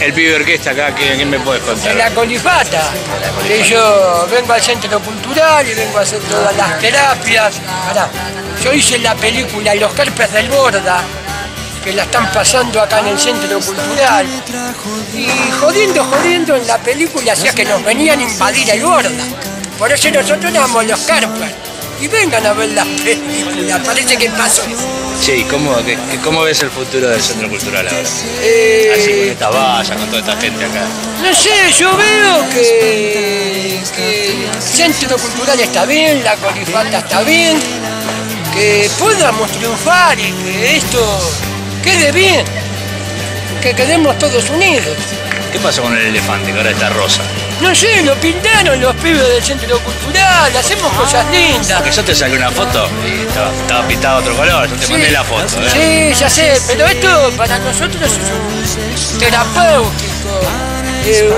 El Pibe Orquesta acá, ¿qué me puedes contar? En La Colifata, que yo vengo al Centro Cultural y vengo a hacer todas las terapias. Pará, yo hice la película Los Kelpers del Borda, que la están pasando acá en el Centro Cultural, y jodiendo en la película hacía que nos venían a invadir el Borda. Por eso nosotros éramos los kelpers. Y vengan a ver las películas, parece que pasó. Sí, ¿cómo ves el futuro del Centro Cultural ahora? Así con esta valla, con toda esta gente acá. No sé, yo veo que el Centro Cultural está bien, La Colifata está bien, que podamos triunfar y que esto quede bien, que quedemos todos unidos. ¿Qué pasó con el elefante que ahora está rosa? No sé, lo pintaron los pibes del Centro Cultural, hacemos cosas lindas. Porque yo te saqué una foto y estaba pintado otro color, yo te mandé la foto. Sí, ya sé, pero esto para nosotros es un terapéutico,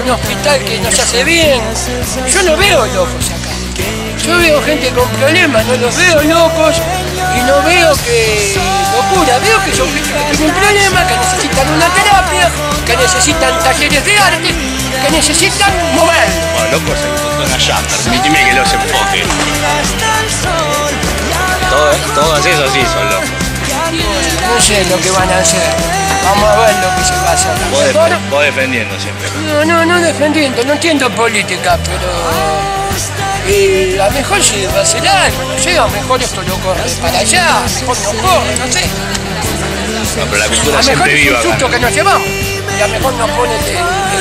un hospital que nos hace bien. Yo no veo locos acá, yo veo gente con problemas, no los veo locos y no veo que locura, veo que son que tienen problemas, que necesitan una terapia, que necesitan talleres de arte, que necesitan mover. Bueno, locos se enfocan allá, permíteme que los enfoquen. Todos esos sí son locos. No sé lo que van a hacer, vamos a ver lo que se pasa. Vos defendiendo siempre. No defendiendo, no entiendo política, pero a lo mejor se va a hacer algo, no sé, a lo mejor esto lo corre para allá, a lo mejor no corre, no sé. No, pero la cultura siempre viva. A lo mejor es un susto que nos llevamos. Y a lo mejor nos pone de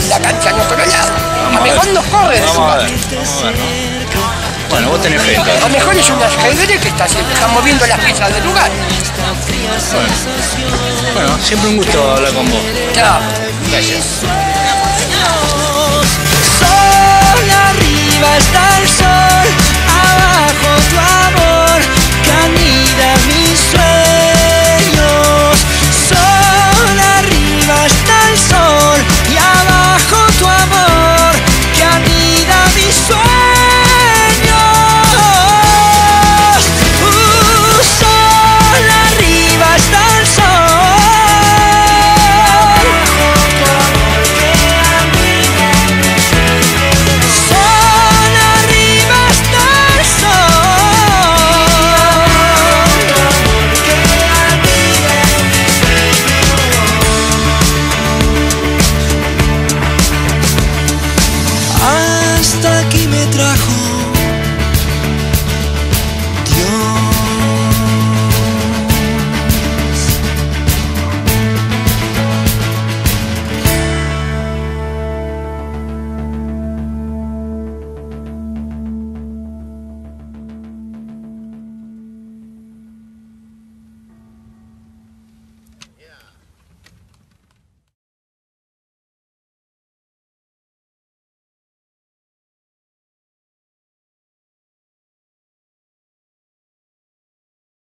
la cancha a nuestro lado. A lo mejor nos corre de su cancha. ¿No? Bueno, vos tenés fe. A lo mejor es un ajedrez que está moviendo las piezas del lugar. Bueno, siempre un gusto hablar con vos. Chao. Gracias. Sol arriba está el sol.